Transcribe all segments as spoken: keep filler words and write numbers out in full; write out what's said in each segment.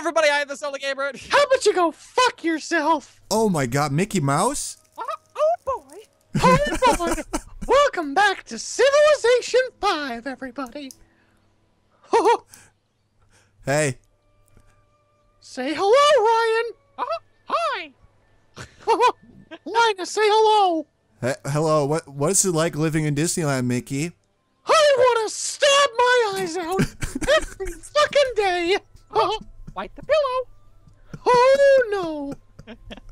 everybody, I am the Solar Gamer. How about you go fuck yourself? Oh my god, Mickey Mouse? Uh, oh boy. Oh boy. Welcome back to Civilization five, everybody. Hey. Say hello, Ryan. Uh, hi. Linus, say hello. Hey, hello. What What is it like living in Disneyland, Mickey? I want to stab my eyes out every fucking day. Oh, bite the pillow. Oh, no.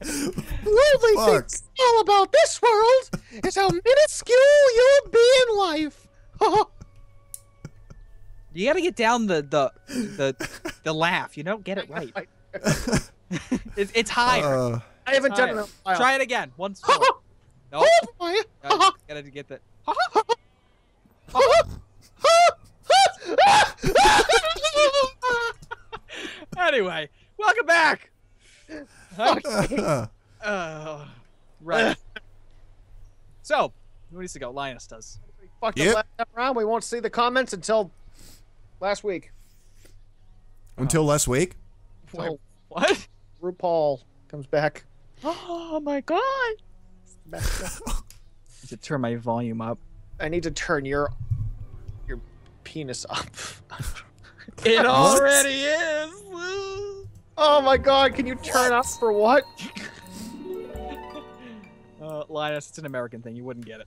The only thing all about this world is how minuscule you'll be in life. You got to get down the, the, the, the laugh. You don't get it right. it's, it's higher. Uh, I haven't done it in a while. Try it again. Once more. No. Oh, boy. No, you got to get that. Anyway, welcome back. Okay. Uh, right. So, who needs to go? Linus does. We fucked yep. up last round. We won't see the comments until last week. Until oh. last week? Well, what? RuPaul comes back. Oh my god. I need to turn my volume up. I need to turn your your penis up. It already is. Oh my god, can you turn up for what? uh, Linus, it's an American thing. You wouldn't get it.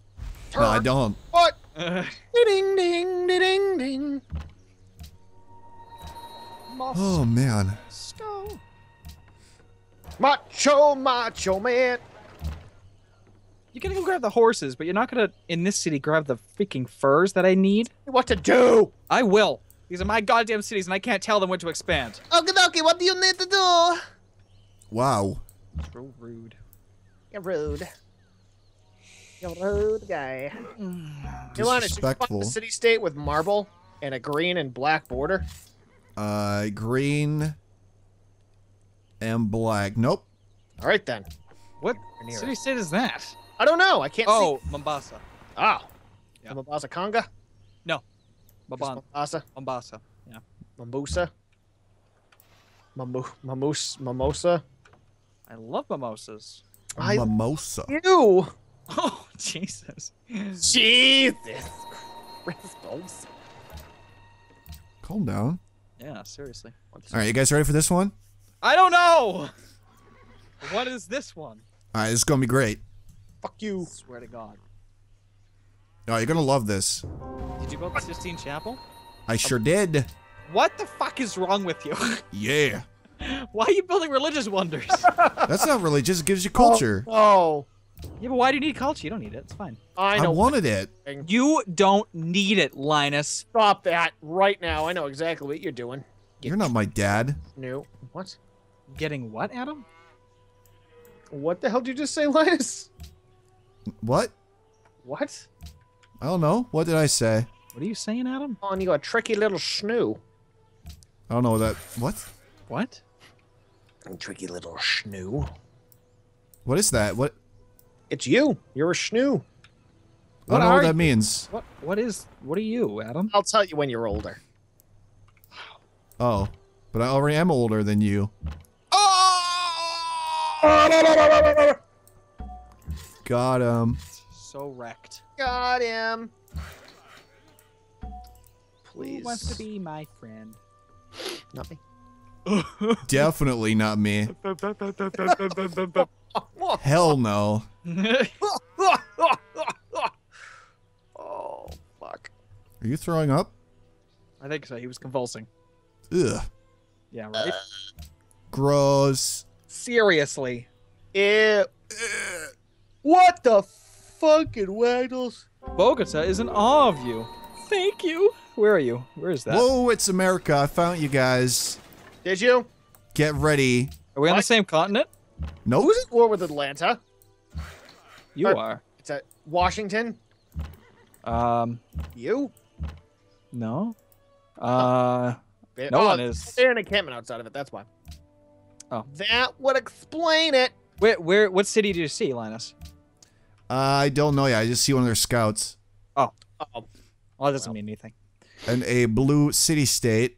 Turn. No, I don't. What? Uh. Ding, ding, ding, ding. Oh man. Stone. Macho, macho man. You're gonna go grab the horses, but you're not gonna, in this city, grab the freaking furs that I need. What to do? I will. These are my goddamn cities, and I can't tell them when to expand. Okie dokie, what do you need to do? Wow. So rude. You're rude. You're a rude guy. Disrespectful. You want a city-state with marble and a green and black border? Uh, green and black. Nope. All right, then. What city-state is that? I don't know. I can't oh, see. Oh, Mombasa. Oh. Yeah. Mombasa, Conga? No. Mombasa. Mombasa. Yeah. Mombasa. Mamoose. Mimosa. I love mimosas. I Mimosa. You. Oh, Jesus. Jesus Christ. Calm down. Yeah, seriously. All right, you guys ready for this one? I don't know. What is this one? All right, this is going to be great. Fuck you. I swear to God. Oh, you're gonna love this. Did you build the Sistine Chapel? I sure did. What the fuck is wrong with you? Yeah. Why are you building religious wonders? That's not religious, it gives you culture. Oh. oh. Yeah, but why do you need culture? You don't need it, it's fine. I, know I wanted it. You don't need it, Linus. Stop that right now. I know exactly what you're doing. Get you're not my dad. No. What? Getting what, Adam? What the hell did you just say, Linus? What? What? I don't know. What did I say? What are you saying, Adam? Oh, and you got a tricky little schnoo. I don't know that. What? What? Tricky little schnoo. What is that? What? It's you. You're a schnoo. I don't know what that means. What? What is? What are you, Adam? I'll tell you when you're older. Oh, but I already am older than you. Oh! Got him. So wrecked. Got him. Please. Who wants to be my friend? Not me. Definitely not me. Hell no. Oh, fuck. Are you throwing up? I think so. He was convulsing. Ugh. Yeah, right? Gross. Seriously. Ew. What the fucking waggles? Bogota is in awe of you. Thank you. Where are you? Where is that? Whoa, it's America. I found you guys. Did you? Get ready. Are we what? on the same continent? No. Who's at war with Atlanta? You or, are. It's at Washington. Um. You? No. Uh. Oh. No oh, one is. They're in a campment outside of it. That's why. Oh. That would explain it. Where? Where? What city do you see, Linus? Uh, I don't know yet. I just see one of their scouts. Oh. Oh. Well, that doesn't well. mean anything. And a blue city-state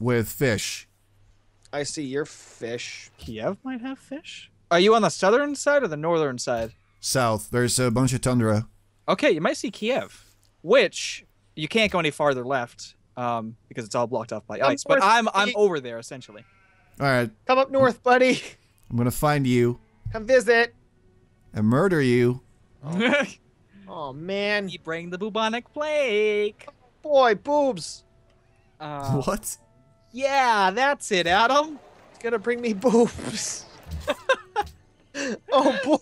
with fish. I see your fish. Kiev might have fish? Are you on the southern side or the northern side? South. There's a bunch of tundra. Okay, you might see Kiev, which you can't go any farther left um, because it's all blocked off by ice. But I'm I'm over there, essentially. All right. Come up north, buddy. I'm going to find you. Come visit. And murder you. Oh, oh man. You bring the bubonic plague. Oh, boy, boobs. Uh, what? Yeah, that's it, Adam. It's going to bring me boobs. Oh, boy.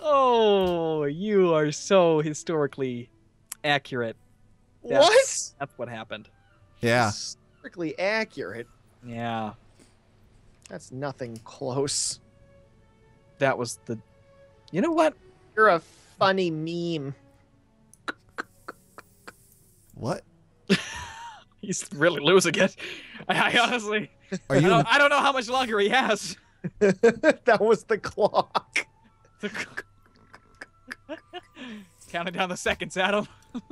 Oh, you are so historically accurate. That's, what? That's what happened. Yeah. Historically accurate? Yeah. That's nothing close. That was the... You know what? You're a funny meme. What? He's really losing it. I, I honestly... Are you... I, don't, I don't know how much longer he has. That was the clock. The counting down the seconds, Adam.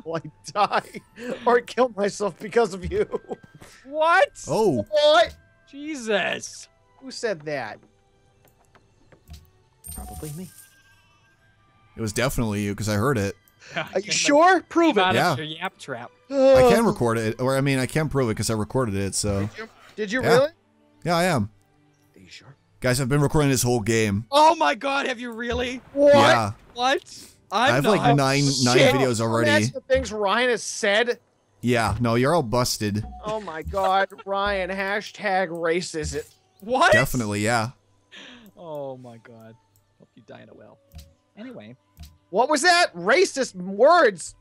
Will I die or kill myself because of you? What? Oh. What? Jesus. Who said that? Probably me. It was definitely you because I heard it. Yeah, Are you sure? Like, prove it. Yeah. Your yap trap. I can record it, or I mean, I can prove it because I recorded it. So. Did you, Did you yeah. really? Yeah, I am. Are you sure? Guys, I've been recording this whole game. Oh my God, have you really? What? Yeah. What? I'm I have not. like nine Shit. nine videos already. That's the things Ryan has said. Yeah, no, you're all busted. Oh my God, Ryan, hashtag racism. What? Definitely, yeah. Oh my God. Hope you die in a well. Anyway. What was that? Racist words.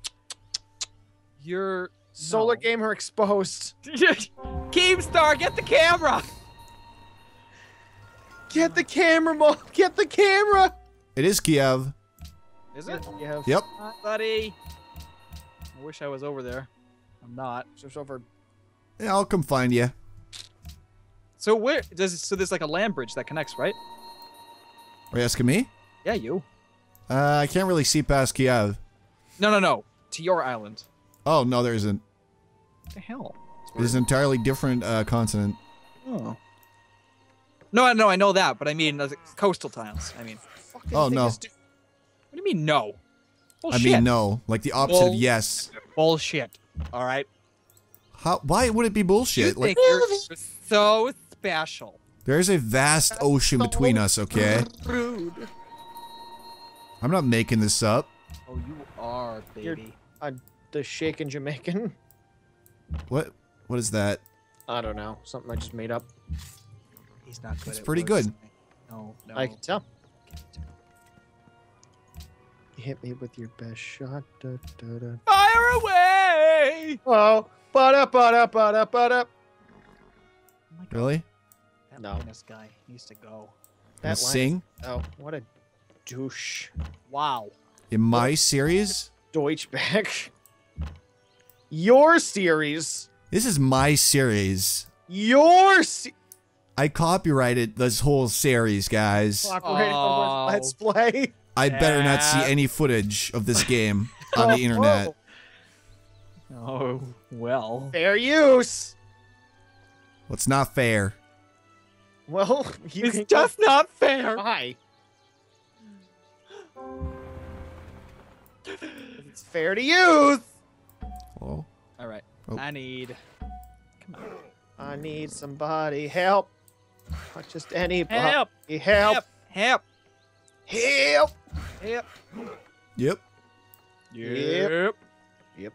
You're Solar no. Gamer exposed. Keemstar, get the camera. Get the camera, Mom. Get the camera. It is Kiev. Is it? Kiev. Yep. Hi, buddy. I wish I was over there. I'm not. Just over. Yeah, I'll come find you. So where does so there's like a land bridge that connects, right? Are you asking me? Yeah, you. Uh, I can't really see past Kiev. No, no, no. To your island. Oh no, there isn't. What the hell? There's an entirely different uh, continent. Oh. No, no, I know that, but I mean those coastal towns. I mean. Oh no. What do you mean no? Bullshit. I mean no, like the opposite Bull of yes. Bullshit. All right. How? Why would it be bullshit? You like think you're so special. There's a vast That's ocean so between us. Okay. Rude. I'm not making this up. Oh, you are, baby. You're, uh, the shaken Jamaican. What? What is that? I don't know. Something I just made up. He's not good. It's pretty words. good. No, no. I can tell. You hit me with your best shot. Da, da, da. Fire away! Oh, but up, but up, but up, but up. Really? That no. Linus guy needs to go. That sing? Oh, what a douche! Wow. In my what? series? Deutschback. Your series. This is my series. Your. Se I copyrighted this whole series, guys. Oh. Let's play. I yeah. better not see any footage of this game on oh, the internet. Whoa. Oh, well. Fair use. Well, it's not fair. Well, you it's just not fair. Why? It's fair to use. Hello? All right. Oh. I need. Come on. I need somebody help. Not just anybody. Help. Help. Help. Help. Help. Yep. Yep. Yep. Yep.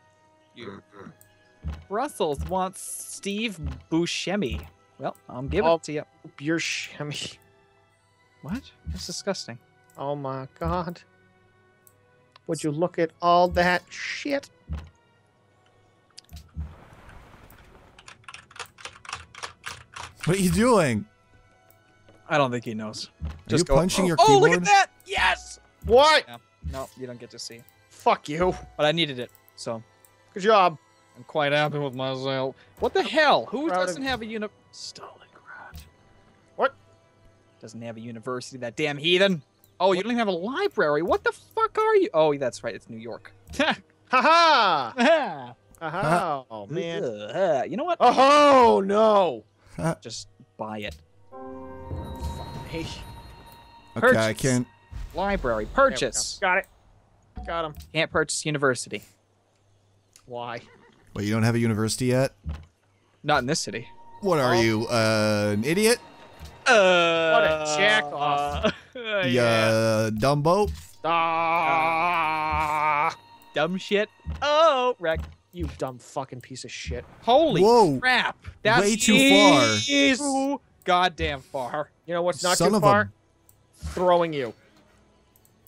Brussels wants Steve Buscemi. Well, I'm giving it to you. Buscemi. What? That's disgusting. Oh my God. Would you look at all that shit? What are you doing? I don't think he knows. Are Just you punching oh, your keyboard? Oh, look at that! Yes! What? Yeah. No, you don't get to see. Fuck you. But I needed it, so. Good job. I'm quite happy with myself. What the hell? Who Proud doesn't have a uni- Stalingrad. What? Doesn't have a university, that damn heathen. Oh, what? You don't even have a library. What the fuck are you? Oh, that's right. It's New York. Ha ha! Ha ha! Oh, man. Ugh. You know what? Oh, no! Just buy it. me. Okay, purchase. I can't. Library. Purchase. Go. Got it. Got him. Can't purchase university. Why? Wait, you don't have a university yet? Not in this city. What are um, you, uh, an idiot? Uh, what a jack-off. Uh, yeah. Dumbo? Ah, dumb shit. Oh, wreck. You dumb fucking piece of shit. Holy Whoa. crap. That's way too far. Too goddamn far. You know what's not Son too far? Throwing you.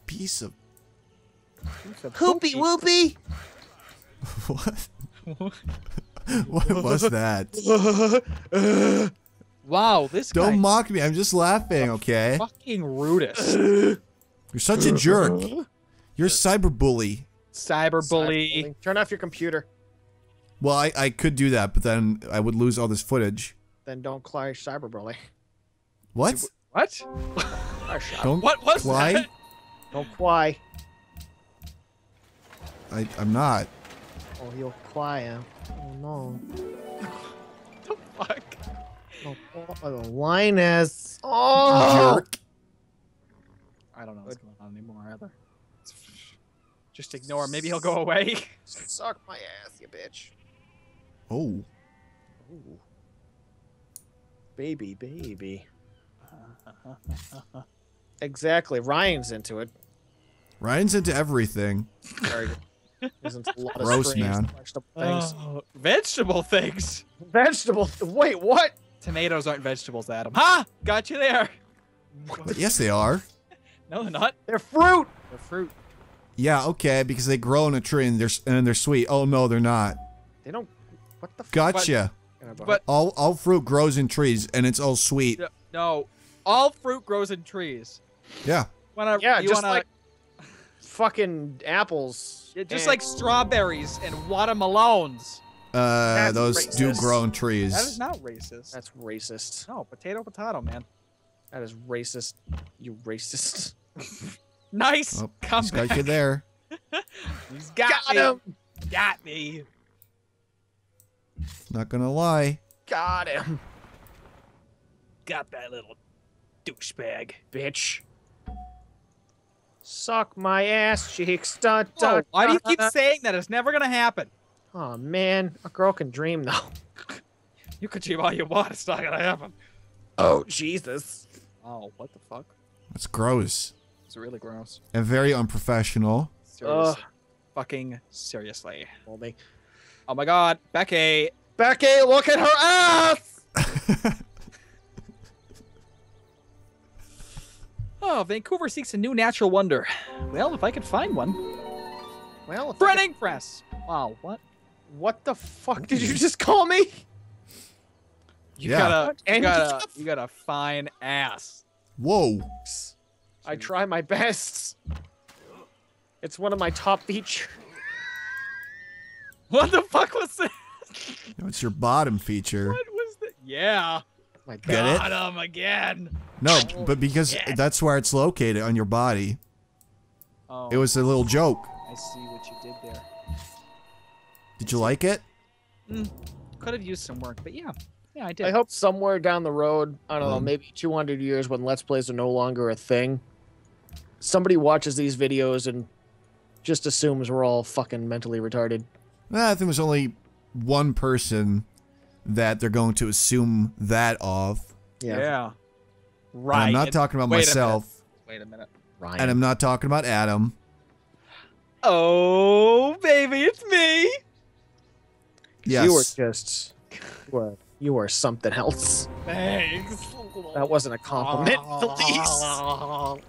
Piece of... Piece of Hoopy whoopy. What? What was that? Wow, this guy. Don't mock me. I'm just laughing, okay? Fucking rudest. You're such a jerk. You're a cyberbully. Cyberbully. Cyber Turn off your computer. Well, I, I could do that, but then I would lose all this footage. Then don't cry cyberbully. What? What? Don't what was cry? That? Don't cry. I, I'm not. Oh, he'll cry. Oh, no. What the fuck? Oh, oh, Linus. Oh! Jerk. I don't know what's going on anymore, either. Just ignore him. Maybe he'll go away. Suck my ass, you bitch. Oh. Ooh. Baby, baby. Exactly. Ryan's into it. Ryan's into everything. Very good. There's a lot of gross, man. Vegetable things. Oh, vegetable things. Vegetable. Th Wait, what? Tomatoes aren't vegetables, Adam. Ha! Got you there. Yes, they are. No, they're not. They're fruit. They're fruit. Yeah, okay, because they grow in a tree and they're and they're sweet. Oh no, they're not. They don't. What the? Gotcha. But, but all all fruit grows in trees and it's all sweet. No, all fruit grows in trees. Yeah. Wanna, yeah, you just wanna, like fucking apples. Yeah, just and, like strawberries and watermelons. Uh, That's those racist. do grow in trees. That is not racist. That's racist. No, potato, potato, man. That is racist. You racist. Nice well, come back. Got you there. He's got, got me. him. Got me. Not gonna lie. Got him. Got that little douchebag, bitch. Suck my ass cheeks. Dun, dun, oh, why do you keep saying that? It's never gonna happen. Oh man, a girl can dream though. You could dream all you want. It's not gonna happen. Oh Jesus. Oh, what the fuck? That's gross. It's really gross. And very unprofessional. Seriously. Uh, Fucking seriously. Oh my god, Becky! Becky, look at her ass! Oh, Vancouver seeks a new natural wonder. Well, if I could find one. Well, printing press! Wow, what? What the fuck did you just call me? You yeah. got a you got a you got a fine ass. Whoa. I try my best. It's one of my top features. What the fuck was that? No, it's your bottom feature. What was that? Yeah. My bottom again. No, oh, but because yeah. that's where it's located on your body. Oh. It was a little joke. I see what you did there. Did you like it? Mm, could have used some work, but yeah. Yeah, I did. I hope somewhere down the road, I don't um, know, maybe two hundred years when Let's Plays are no longer a thing, somebody watches these videos and just assumes we're all fucking mentally retarded. Nah, I think there's only one person that they're going to assume that of. Yeah. yeah. Right. I'm not talking about Wait myself. A Wait a minute. Ryan. And I'm not talking about Adam. Oh, baby, it's me. Yes. You were just... What? You are something else. Thanks. That wasn't a compliment, please.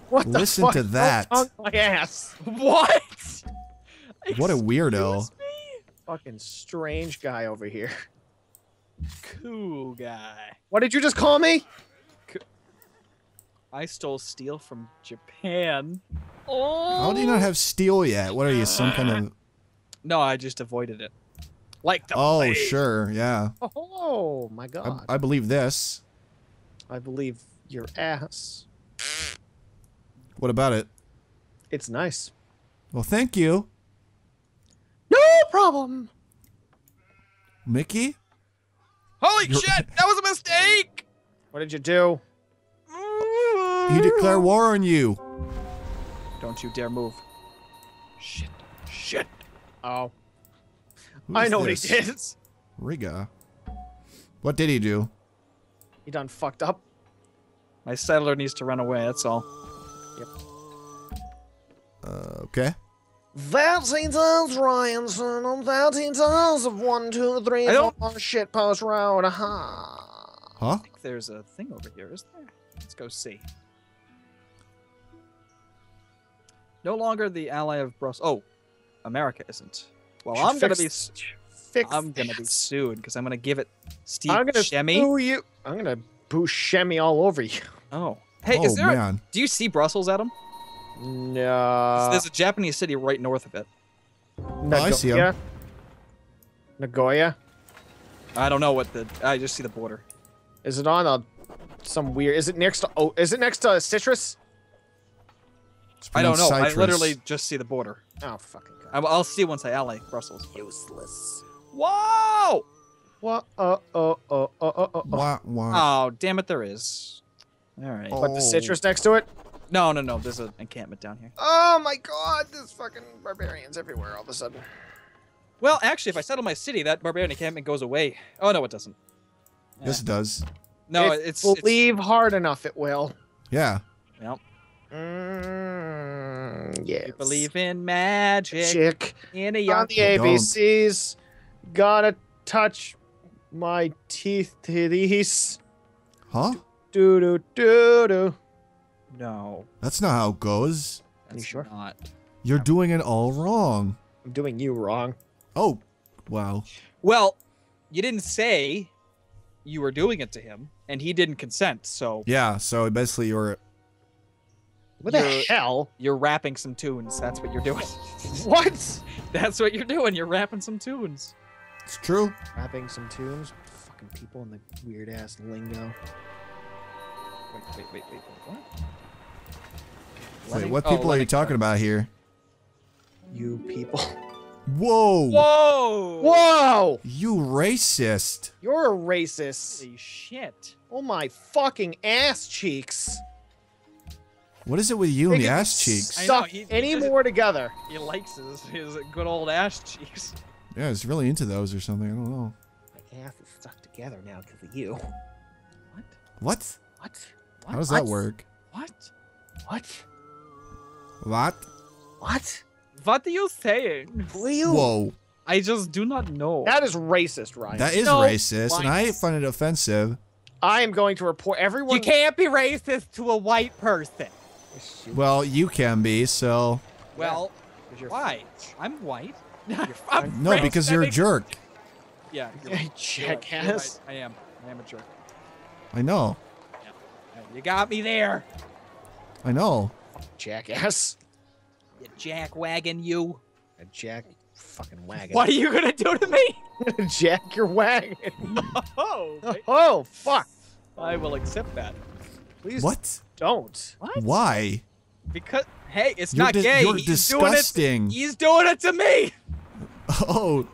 What the Listen fuck? to that. Oh, my ass. What? What a weirdo. Fucking strange guy over here. Cool guy. What did you just call me? I stole steel from Japan. Oh. How do you not have steel yet? What are you, some kind of... No, I just avoided it. Like the Oh, blade. sure, yeah. Oh, my God. I, I believe this. I believe your ass. What about it? It's nice. Well, thank you. No problem. Mickey? Holy You're... shit, that was a mistake! What did you do? He declared war on you. Don't you dare move. Shit. Shit. Oh. Who's I know this? What he did. Riga. What did he do? He done fucked up. My settler needs to run away, that's all. Yep. Uh, okay. Thirteen times, Ryan, son, on thirteen times of one, two, three, four, shit post road, aha. Huh? I think there's a thing over here, isn't there? Let's go see. No longer the ally of Brussels. Oh, America isn't. Well, I'm gonna be... Fix I'm going to be sued because I'm going to give it Steve I'm gonna Buscemi. Sue you. I'm going to Buscemi all over you. Oh. Hey, oh, is there man. A, do you see Brussels, Adam? No. There's a Japanese city right north of it. Nagoya. Oh, I see him. Nagoya? I don't know what the... I just see the border. Is it on a... Some weird... Is it next to... Oh, is it next to citrus? I don't know. Citrus. I literally just see the border. Oh, fucking God. I'll see once I ally Brussels. Useless. Whoa! What? Uh, uh, uh, uh, uh, uh. Wah, wah. Oh, damn it, there is. All right. Oh. What, the citrus next to it? No, no, no. There's an encampment down here. Oh, my God. There's fucking barbarians everywhere all of a sudden. Well, actually, if I settle my city, that barbarian encampment goes away. Oh, no, it doesn't. This uh, does. No, if it's... Believe it's... hard enough, it will. Yeah. Yep. Mm, yes. You believe in magic. Chick. In a young... On the A B Cs... Gotta touch my teeth, titties. Huh? Do do do do. No. That's not how it goes. That's Are you sure? Not. You're no. doing it all wrong. I'm doing you wrong. Oh, wow. Well, you didn't say you were doing it to him, and he didn't consent. So yeah. So basically, you're. What you're, the hell? You're rapping some tunes. That's what you're doing. What? That's what you're doing. You're rapping some tunes. It's true. Rapping some tunes? Fucking people in the weird-ass lingo. Wait, wait, wait, wait, what? Letting, wait, what people oh, are you talking about here? You people. Whoa! Whoa! Whoa! You racist. You're a racist. Holy shit. Oh my fucking ass cheeks. What is it with you and the ass cheeks? I know, he, any he more together. He likes his, his good old ass cheeks. Yeah, he's really into those or something. I don't know. My ass is stuck together now because of you. What? What? What? How does what? that work? What? What? What? What? What are you saying? Who are you? Whoa. I just do not know. That is racist, Ryan. That is no, racist, Ryan. And I find it offensive. I am going to report everyone. You can't be racist to a white person. Well, you can be, so... Well, yeah. why? I'm white. I'm no, because you're a jerk. Yeah, you're right. Jackass. You're right. I am. I am a jerk. I know. Yeah. You got me there. I know. Jackass. You jack wagon, you. A jack fucking wagon. What are you going to do to me? Jack your wagon. Oh, oh, fuck. I will accept that. Please. What? Don't. What? Why? Because hey, it's you're not gay. You're he's disgusting. Doing it, he's doing it to me. Oh.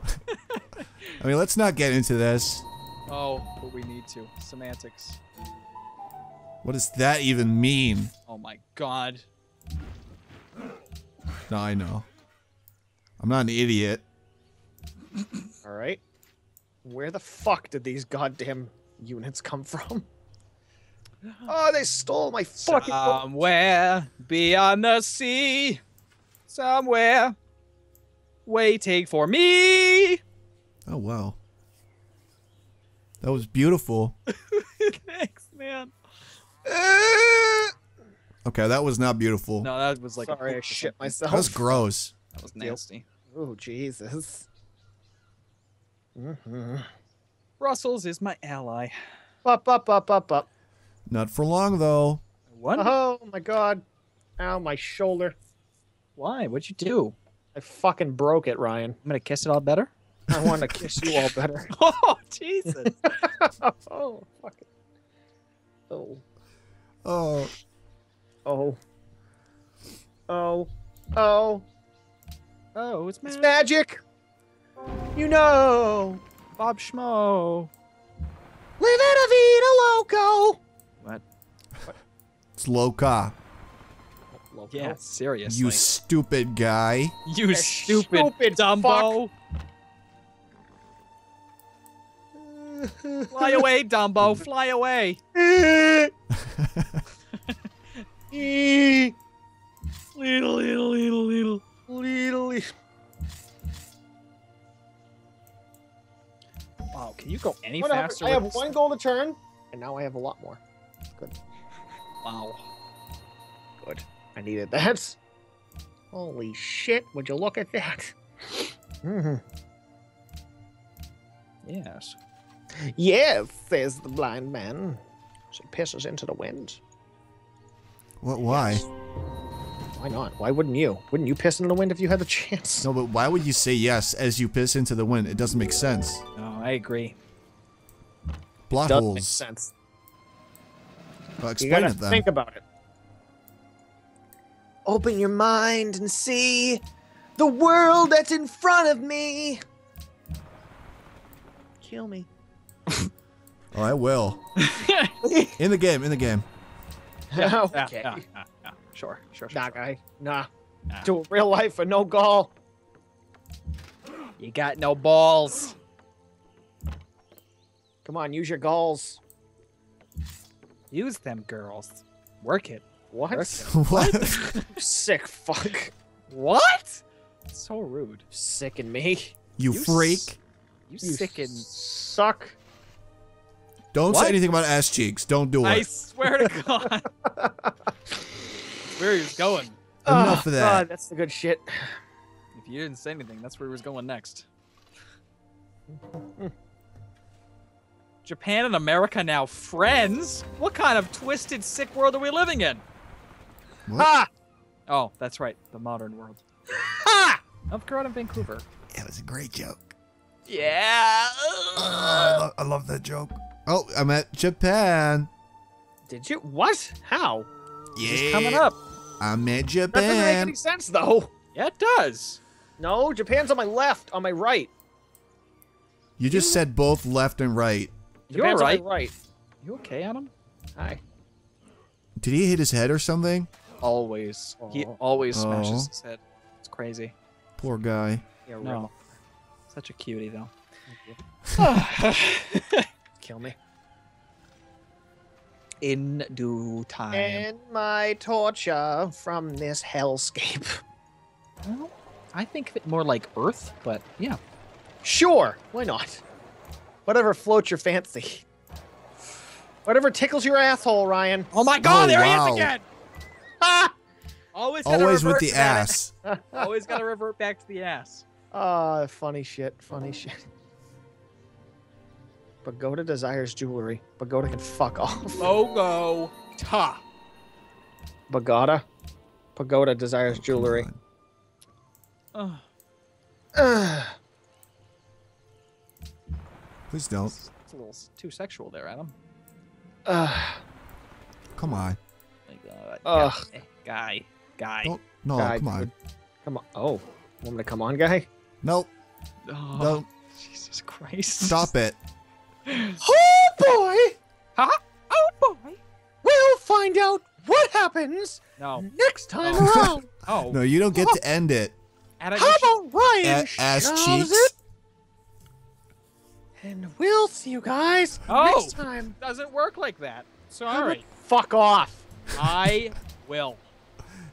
I mean, let's not get into this. Oh, but we need to. Semantics. What does that even mean? Oh my God. No, I know. I'm not an idiot. All right. Where the fuck did these goddamn units come from? Oh, they stole my fucking... Somewhere beyond the sea, somewhere waiting for me. Oh, wow. That was beautiful. Thanks, man. Okay, that was not beautiful. No, that was like... Sorry, I shit myself. That was gross. That was nasty. Oh, Jesus. Mm-hmm. Brussels is my ally. Up, up, up, up, up. Not for long, though. What? Oh, my God. Ow, my shoulder. Why? What'd you do? I fucking broke it, Ryan. I'm going to kiss it all better? I want to kiss you all better. Oh, Jesus. Oh, fucking. Oh. Oh. Oh. Oh. Oh. Oh, it's magic. It's magic. You know. Bob Schmo. Living a vida loco. What? It's Loka. Loka? Yeah, seriously. You stupid guy. You stupid, stupid Dumbo. Fly away, Dumbo. Fly away. Little, little, little, little, little, little. Wow, can you go any what faster? I have, I have one goal to turn, and now I have a lot more. Good. Wow. Good. I needed that. Holy shit, would you look at that? Mm-hmm. Yes. Yes, says the blind man. She pisses into the wind. What? Why? Yes. Why not? Why wouldn't you? Wouldn't you piss into the wind if you had the chance? No, but why would you say yes as you piss into the wind? It doesn't make sense. No, I agree. Plot doesn't holes. Make sense. Well, explain you gotta it then. Think about it. Open your mind and see the world that's in front of me. Kill me. Oh, I will. In the game, in the game. Yeah, okay. Yeah, yeah, yeah, yeah. Sure, sure, sure. Nah, sure. guy. Nah. nah. Do real life for no gall. You got no balls. Come on, use your galls. Use them, girls. Work it. What? Work it. What? Sick fuck. What? So rude. Sicken me. You, you freak. You sicken. Suck. Don't what? say anything about ass cheeks. Don't do it. I swear to God. Where he was going. Enough oh, of that. God, that's the good shit. If you didn't say anything, that's where he was going next. Japan and America now friends? What kind of twisted, sick world are we living in? What? Ha! Oh, that's right. The modern world. Ha! Of Nagoya and Vancouver. That was a great joke. Yeah. Uh, I, lo I love that joke. Oh, I'm at Japan. Did you? What? How? Yeah. It's coming up. I'm at Japan. That doesn't make any sense, though. Yeah, it does. No, Japan's on my left, on my right. You just you... said both left and right. Japan's You're right. On my right. You okay, Adam? Hi. Did he hit his head or something? Always. Aww. He always Aww. smashes his head. It's crazy. Poor guy. Yeah, no. Real. Such a cutie, though. Kill me. In due time. And my torture from this hellscape. Well, I think more like Earth, but yeah. Sure, why not? Whatever floats your fancy. Whatever tickles your asshole, Ryan. Oh my God, oh, there wow. he is again! Ah! Always, Always with the ass. Always gotta revert back to the ass. Ah, uh, funny shit, funny shit. Pagoda desires jewelry. Pagoda can fuck off. Logo. Ta. Pagoda. Pagoda desires oh, jewelry. Uh. Uh. Please don't. It's, it's a little too sexual there, Adam. Uh. Come on. Ugh. Uh. Guy. Guy. Don't, no, guy. Come on. Come on. Oh. Want me to come on, guy? Nope. Oh, no. Jesus Christ. Stop it. Oh boy! Huh? Oh boy! We'll find out what happens no. next time oh. around. Oh no, you don't get oh. to end it. Adam, how about Ryan a ass cheeks? It? And we'll see you guys oh. next time. Doesn't work like that. Sorry. Fuck off. I will.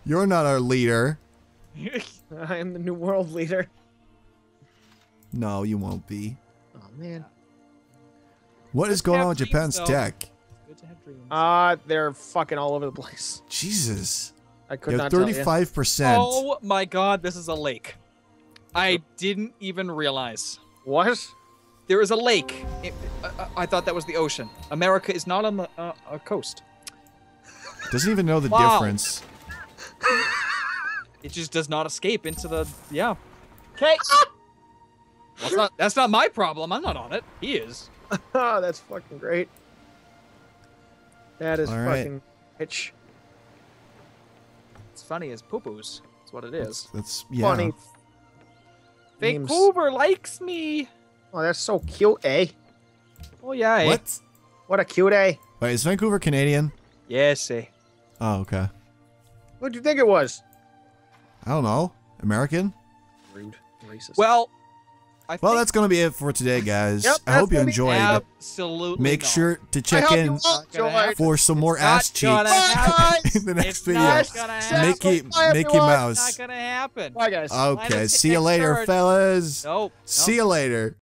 You're not our leader. I am the new world leader. No, you won't be. Oh man. What is going on with Japan's tech? Good to have dreams. Uh, they're fucking all over the place. Jesus. I could not tell you. thirty-five percent. Oh my God, this is a lake. I didn't even realize. What? There is a lake. It, uh, I thought that was the ocean. America is not on the uh, uh, coast. Doesn't even know the wow. difference. It just does not escape into the, yeah. Okay. Ah! Well, that's, not, that's not my problem. I'm not on it. He is. Oh, that's fucking great. That is All fucking right. rich. It's funny as poo-poos. That's what it is. That's, that's yeah. funny. Vancouver likes me. Oh, that's so cute, eh? Oh, yeah, eh? What? What a cute, eh? Wait, is Vancouver Canadian? Yes, eh. Oh, okay. What'd you think it was? I don't know. American? Rude. Racist. Well, I well, think that's going to be it for today, guys. Yep, I hope you enjoyed. Absolutely. Make not. sure to check in for some more it's ass cheeks in the next it's video. Mickey, Mickey Mouse. Not gonna happen. Bye, guys. Okay, Linus see you later, fellas. Nope. See nope. you later.